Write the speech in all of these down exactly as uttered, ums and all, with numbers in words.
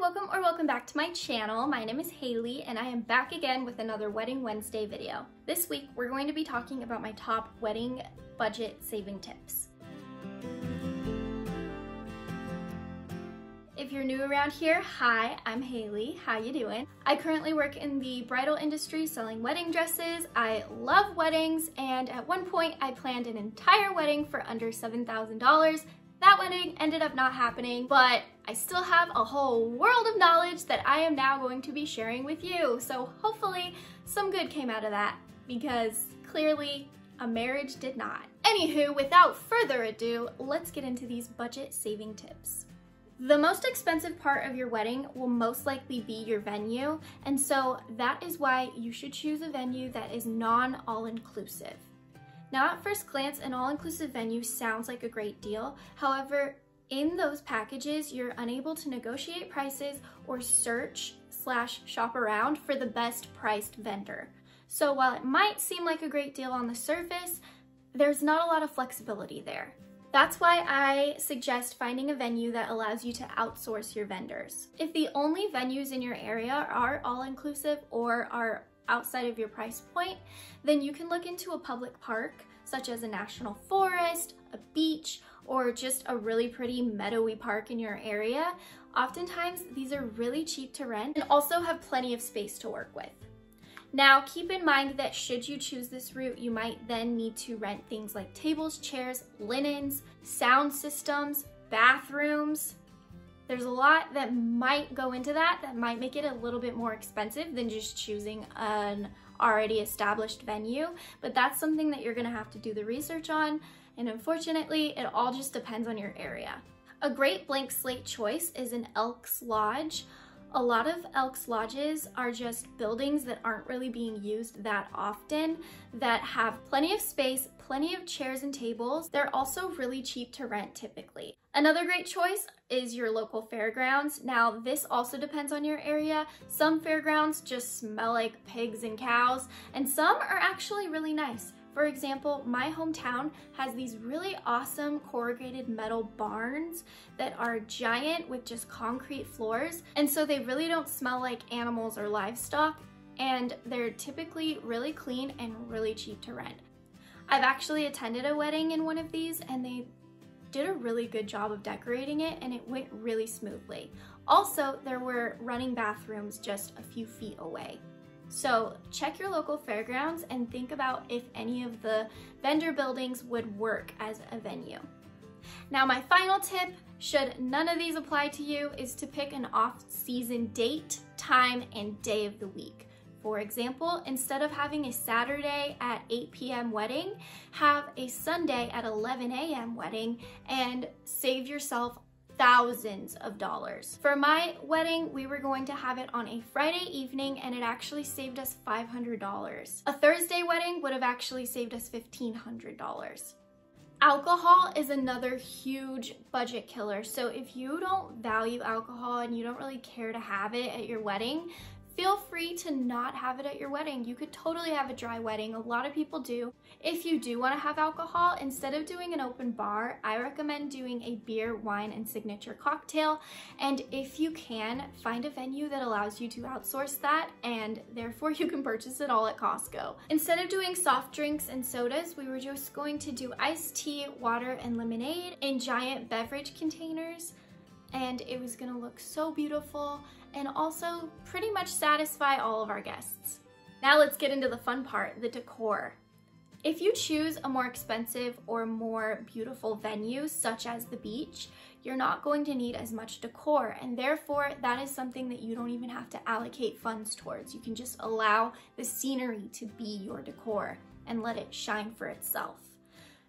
welcome or welcome back to my channel. My name is Haley and I am back again with another Wedding Wednesday video. This week we're going to be talking about my top wedding budget saving tips. If you're new around here, hi, I'm Haley. How you doing? I currently work in the bridal industry selling wedding dresses. I love weddings and at one point I planned an entire wedding for under seven thousand dollars. That wedding ended up not happening, but I still have a whole world of knowledge that I am now going to be sharing with you. So hopefully some good came out of that because clearly a marriage did not. Anywho, without further ado, let's get into these budget saving tips. The most expensive part of your wedding will most likely be your venue, and so that is why you should choose a venue that is non-all-inclusive. Now, at first glance, an all-inclusive venue sounds like a great deal. However, in those packages, you're unable to negotiate prices or search slash shop around for the best priced vendor. So while it might seem like a great deal on the surface, there's not a lot of flexibility there. That's why I suggest finding a venue that allows you to outsource your vendors. If the only venues in your area are all-inclusive or are outside of your price point, then you can look into a public park, such as a national forest, a beach, or just a really pretty meadowy park in your area. Oftentimes, these are really cheap to rent and also have plenty of space to work with. Now, keep in mind that should you choose this route, you might then need to rent things like tables, chairs, linens, sound systems, bathrooms. There's a lot that might go into that that might make it a little bit more expensive than just choosing an already established venue, but that's something that you're gonna have to do the research on, and unfortunately, it all just depends on your area. A great blank slate choice is an Elks Lodge. A lot of Elks Lodges are just buildings that aren't really being used that often, that have plenty of space, plenty of chairs and tables. They're also really cheap to rent typically. Another great choice is your local fairgrounds. Now, this also depends on your area. Some fairgrounds just smell like pigs and cows, and some are actually really nice. For example, my hometown has these really awesome corrugated metal barns that are giant with just concrete floors, and so they really don't smell like animals or livestock, and they're typically really clean and really cheap to rent. I've actually attended a wedding in one of these, and they did a really good job of decorating it, and it went really smoothly. Also, there were running bathrooms just a few feet away. So check your local fairgrounds and think about if any of the vendor buildings would work as a venue. Now, my final tip, should none of these apply to you, is to pick an off-season date, time, and day of the week. For example, instead of having a Saturday at eight p m wedding, have a Sunday at eleven a m wedding and save yourself thousands of dollars. For my wedding, we were going to have it on a Friday evening and it actually saved us five hundred dollars. A Thursday wedding would have actually saved us fifteen hundred dollars. Alcohol is another huge budget killer. So if you don't value alcohol and you don't really care to have it at your wedding, feel free to not have it at your wedding. You could totally have a dry wedding. A lot of people do. If you do want to have alcohol, instead of doing an open bar, I recommend doing a beer, wine, and signature cocktail. And if you can, find a venue that allows you to outsource that, and therefore you can purchase it all at Costco. Instead of doing soft drinks and sodas, we were just going to do iced tea, water, and lemonade in giant beverage containers. And it was gonna look so beautiful and also pretty much satisfy all of our guests. Now let's get into the fun part, the decor. If you choose a more expensive or more beautiful venue, such as the beach, you're not going to need as much decor, and therefore that is something that you don't even have to allocate funds towards. You can just allow the scenery to be your decor and let it shine for itself.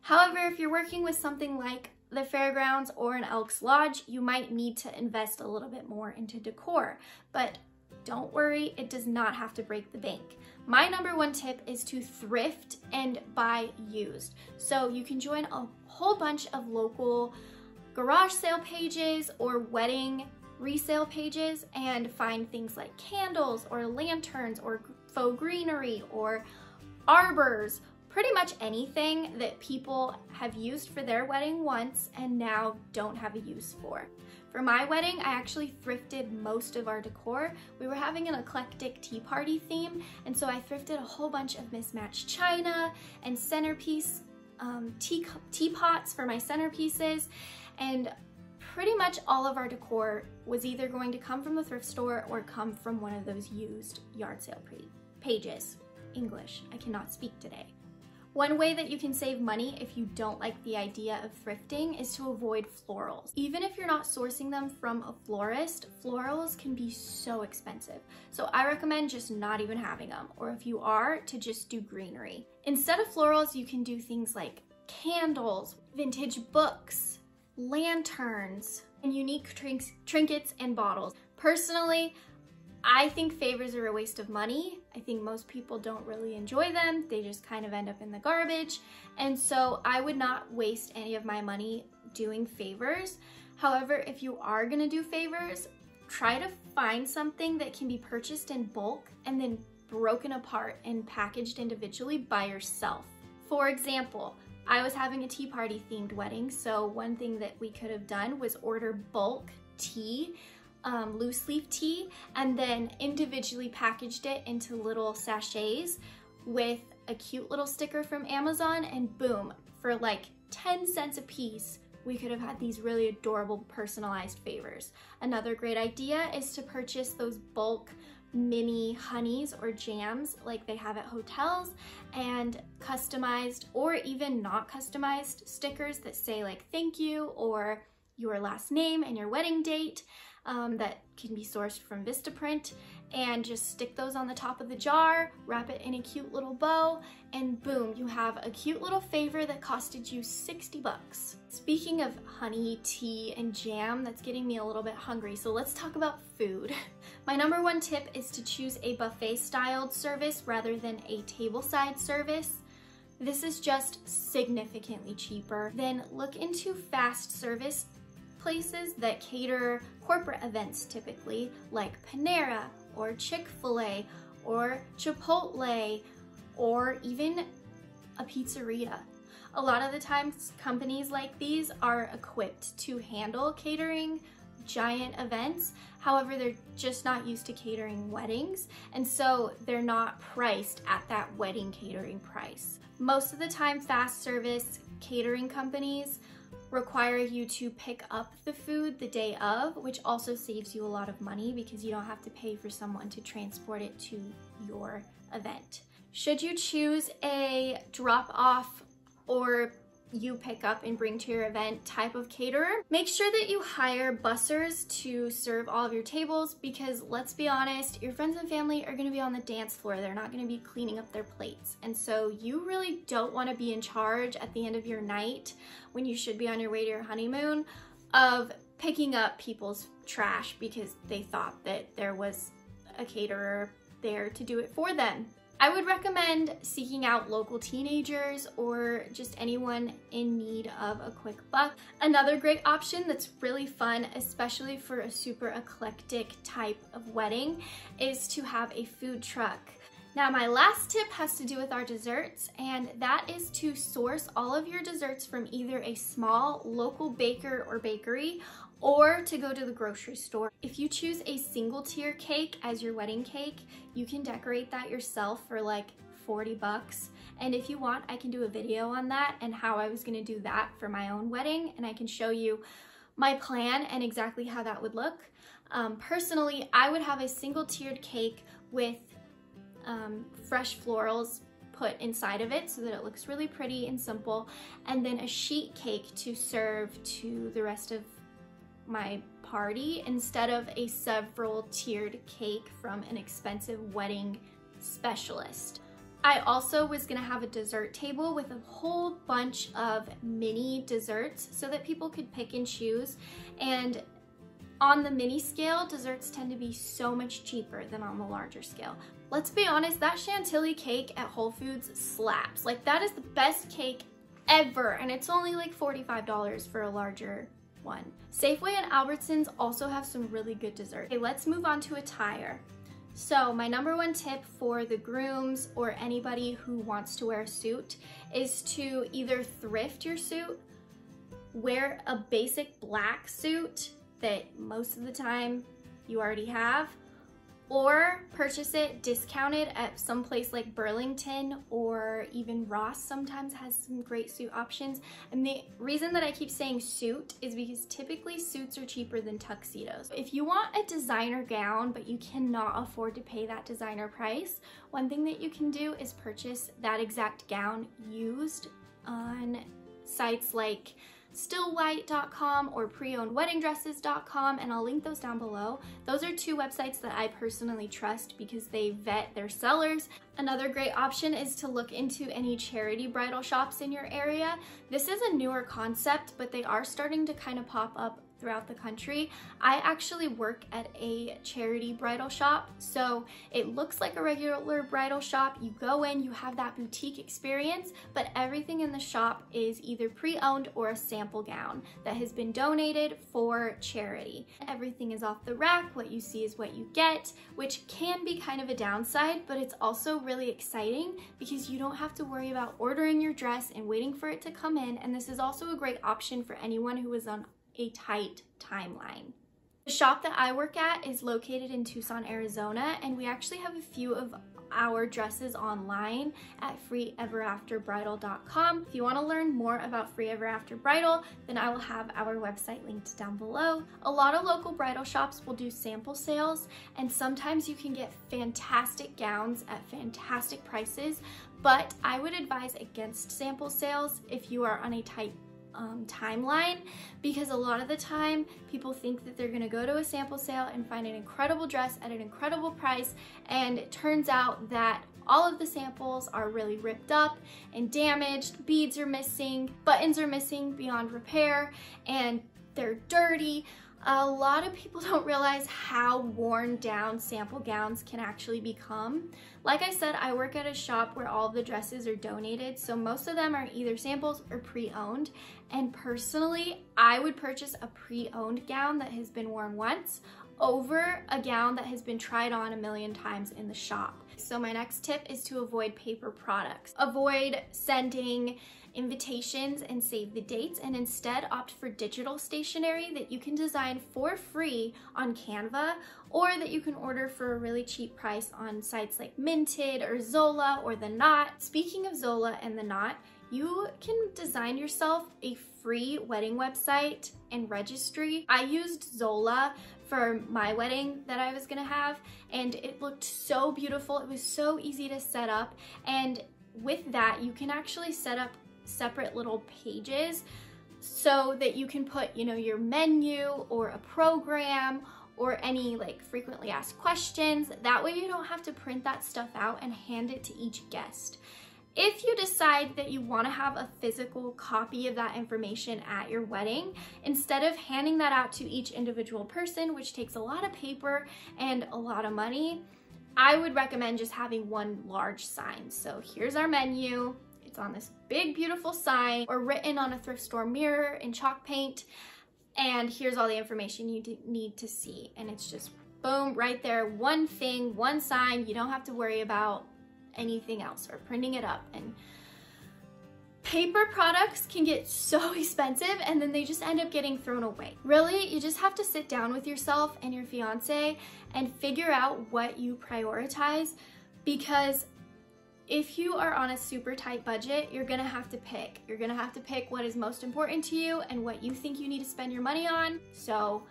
However, if you're working with something like the fairgrounds or an Elks Lodge, you might need to invest a little bit more into decor, but don't worry, it does not have to break the bank. My number one tip is to thrift and buy used. So you can join a whole bunch of local garage sale pages or wedding resale pages and find things like candles or lanterns or faux greenery or arbors. Pretty much anything that people have used for their wedding once and now don't have a use for. For my wedding, I actually thrifted most of our decor. We were having an eclectic tea party theme, and so I thrifted a whole bunch of mismatched china and centerpiece um, tea, teapots for my centerpieces, and pretty much all of our decor was either going to come from the thrift store or come from one of those used yard sale pages. English, I cannot speak today. One way that you can save money if you don't like the idea of thrifting is to avoid florals. Even if you're not sourcing them from a florist, florals can be so expensive. So I recommend just not even having them, or if you are, to just do greenery. Instead of florals, you can do things like candles, vintage books, lanterns, and unique trinks, trinkets and bottles. Personally, I think favors are a waste of money. I think most people don't really enjoy them. They just kind of end up in the garbage. And so I would not waste any of my money doing favors. However, if you are gonna do favors, try to find something that can be purchased in bulk and then broken apart and packaged individually by yourself. For example, I was having a tea party themed wedding, so one thing that we could have done was order bulk tea, Um, loose leaf tea, and then individually packaged it into little sachets with a cute little sticker from Amazon, and boom, for like ten cents a piece, we could have had these really adorable personalized favors. Another great idea is to purchase those bulk mini honeys or jams like they have at hotels, and customized or even not customized stickers that say like thank you or your last name and your wedding date. Um, that can be sourced from Vistaprint, and just stick those on the top of the jar, wrap it in a cute little bow, and boom, you have a cute little favor that costed you sixty bucks. Speaking of honey, tea, and jam, that's getting me a little bit hungry, so let's talk about food. My number one tip is to choose a buffet-styled service rather than a tableside service. This is just significantly cheaper. Then look into fast service places that cater corporate events typically, like Panera or Chick-fil-A or Chipotle or even a pizzeria. A lot of the times companies like these are equipped to handle catering giant events, however they're just not used to catering weddings, and so they're not priced at that wedding catering price. Most of the time fast service catering companies require you to pick up the food the day of, which also saves you a lot of money because you don't have to pay for someone to transport it to your event. Should you choose a drop-off or you pick up and bring to your event type of caterer, make sure that you hire bussers to serve all of your tables, because let's be honest, your friends and family are gonna be on the dance floor. They're not gonna be cleaning up their plates. And so you really don't wanna be in charge at the end of your night, when you should be on your way to your honeymoon, of picking up people's trash because they thought that there was a caterer there to do it for them. I would recommend seeking out local teenagers or just anyone in need of a quick buck. Another great option that's really fun, especially for a super eclectic type of wedding, is to have a food truck. Now, my last tip has to do with our desserts, and that is to source all of your desserts from either a small local baker or bakery, or to go to the grocery store. If you choose a single tier cake as your wedding cake, you can decorate that yourself for like forty bucks. And if you want, I can do a video on that and how I was gonna do that for my own wedding, and I can show you my plan and exactly how that would look. Um, personally, I would have a single tiered cake with um, fresh florals put inside of it so that it looks really pretty and simple, and then a sheet cake to serve to the rest of my party instead of a several tiered cake from an expensive wedding specialist. I also was gonna have a dessert table with a whole bunch of mini desserts so that people could pick and choose, and on the mini scale, desserts tend to be so much cheaper than on the larger scale. Let's be honest, that chantilly cake at Whole Foods slaps. Like, that is the best cake ever, and it's only like forty-five dollars for a larger one. Safeway and Albertsons also have some really good dessert. Okay, let's move on to attire. So my number one tip for the grooms or anybody who wants to wear a suit is to either thrift your suit, wear a basic black suit that most of the time you already have, or purchase it discounted at some place like Burlington, or even Ross sometimes has some great suit options. And the reason that I keep saying suit is because typically suits are cheaper than tuxedos. If you want a designer gown, but you cannot afford to pay that designer price, one thing that you can do is purchase that exact gown used on sites like Stillwhite dot com or pre owned wedding dresses dot com, and I'll link those down below. Those are two websites that I personally trust because they vet their sellers. Another great option is to look into any charity bridal shops in your area. This is a newer concept, but they are starting to kind of pop up throughout the country. I actually work at a charity bridal shop, so it looks like a regular bridal shop. You go in, you have that boutique experience, but everything in the shop is either pre-owned or a sample gown that has been donated for charity. Everything is off the rack, what you see is what you get, which can be kind of a downside, but it's also really exciting because you don't have to worry about ordering your dress and waiting for it to come in, and this is also a great option for anyone who is on a tight timeline. The shop that I work at is located in Tucson, Arizona, and we actually have a few of our dresses online at free ever after bridal dot com. If you want to learn more about Free Ever After Bridal, then I will have our website linked down below. A lot of local bridal shops will do sample sales, and sometimes you can get fantastic gowns at fantastic prices, but I would advise against sample sales if you are on a tight Um, timeline, because a lot of the time people think that they're going to go to a sample sale and find an incredible dress at an incredible price, and it turns out that all of the samples are really ripped up and damaged, beads are missing, buttons are missing beyond repair, and they're dirty. A lot of people don't realize how worn down sample gowns can actually become. Like I said, I work at a shop where all the dresses are donated, so most of them are either samples or pre-owned. And personally, I would purchase a pre-owned gown that has been worn once over a gown that has been tried on a million times in the shop. So my next tip is to avoid paper products. Avoid sending invitations and save the dates, and instead opt for digital stationery that you can design for free on Canva, or that you can order for a really cheap price on sites like Minted or Zola or The Knot. Speaking of Zola and The Knot, you can design yourself a free wedding website and registry. I used Zola for my wedding that I was gonna have, and it looked so beautiful. It was so easy to set up, and with that you can actually set up separate little pages so that you can put, you know, your menu or a program or any like frequently asked questions. That way you don't have to print that stuff out and hand it to each guest. If you decide that you want to have a physical copy of that information at your wedding, instead of handing that out to each individual person, which takes a lot of paper and a lot of money, I would recommend just having one large sign. So here's our menu. It's on this big, beautiful sign, or written on a thrift store mirror in chalk paint. And here's all the information you need to see. And it's just boom, right there. One thing, one sign. You don't have to worry about anything else or printing it up. And paper products can get so expensive, and then they just end up getting thrown away. Really, you just have to sit down with yourself and your fiance and figure out what you prioritize, because if you are on a super tight budget, you're gonna have to pick. You're gonna have to pick what is most important to you and what you think you need to spend your money on. So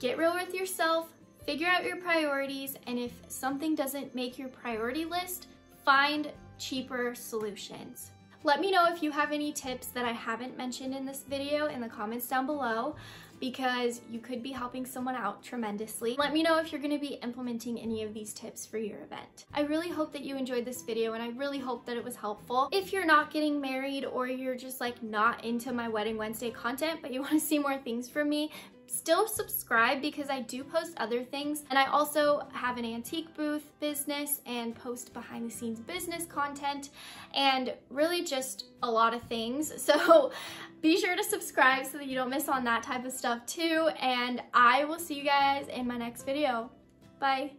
get real with yourself, figure out your priorities, and if something doesn't make your priority list, find cheaper solutions. Let me know if you have any tips that I haven't mentioned in this video in the comments down below, because you could be helping someone out tremendously. Let me know if you're gonna be implementing any of these tips for your event. I really hope that you enjoyed this video, and I really hope that it was helpful. If you're not getting married, or you're just like not into my Wedding Wednesday content, but you wanna see more things from me, still subscribe, because I do post other things, and I also have an antique booth business and post behind the scenes business content and really just a lot of things. So be sure to subscribe so that you don't miss on that type of stuff too, and I will see you guys in my next video. Bye.